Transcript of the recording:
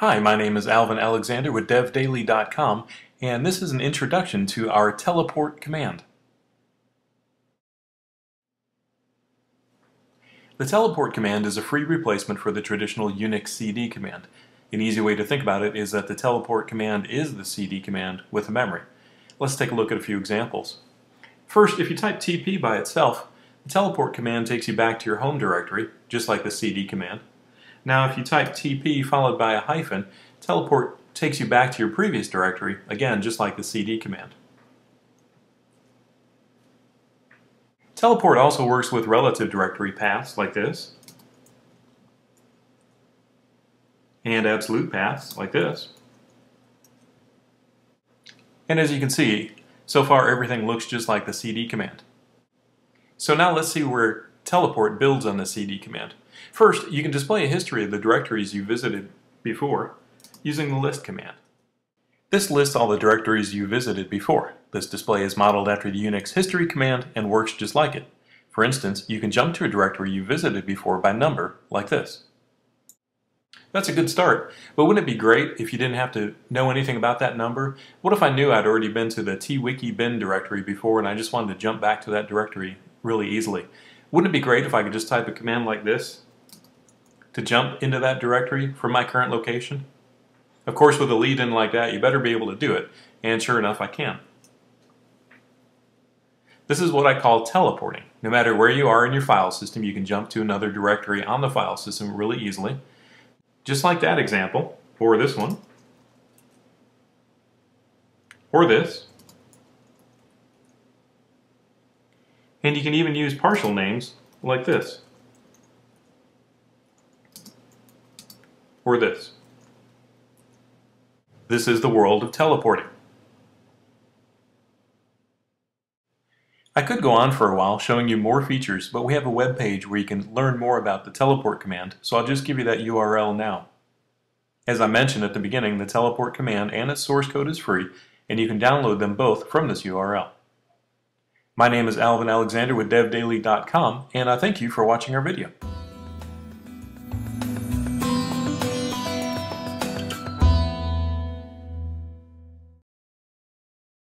Hi, my name is Alvin Alexander with devdaily.com, and this is an introduction to our teleport command. The teleport command is a free replacement for the traditional Unix cd command. An easy way to think about it is that the teleport command is the cd command with a memory. Let's take a look at a few examples. First, if you type tp by itself, the teleport command takes you back to your home directory, just like the cd command. Now if you type tp followed by a hyphen, teleport takes you back to your previous directory, again just like the cd command. Teleport also works with relative directory paths like this, and absolute paths like this. And as you can see, so far everything looks just like the cd command. So now let's see where teleport builds on the cd command. First, you can display a history of the directories you visited before using the list command. This lists all the directories you visited before. This display is modeled after the Unix history command and works just like it. For instance, you can jump to a directory you visited before by number, like this. That's a good start, but wouldn't it be great if you didn't have to know anything about that number? What if I knew I'd already been to the twiki bin directory before and I just wanted to jump back to that directory really easily? Wouldn't it be great if I could just type a command like this to jump into that directory from my current location? Of course, with a lead in like that, you better be able to do it, and sure enough I can. This is what I call teleporting. No matter where you are in your file system, you can jump to another directory on the file system really easily, just like that example, or this one, or this. And you can even use partial names like this, or this. This is the world of teleporting. I could go on for a while showing you more features, but we have a web page where you can learn more about the teleport command, so I'll just give you that URL now. As I mentioned at the beginning, the teleport command and its source code is free, and you can download them both from this URL. My name is Alvin Alexander with devdaily.com, and I thank you for watching our video.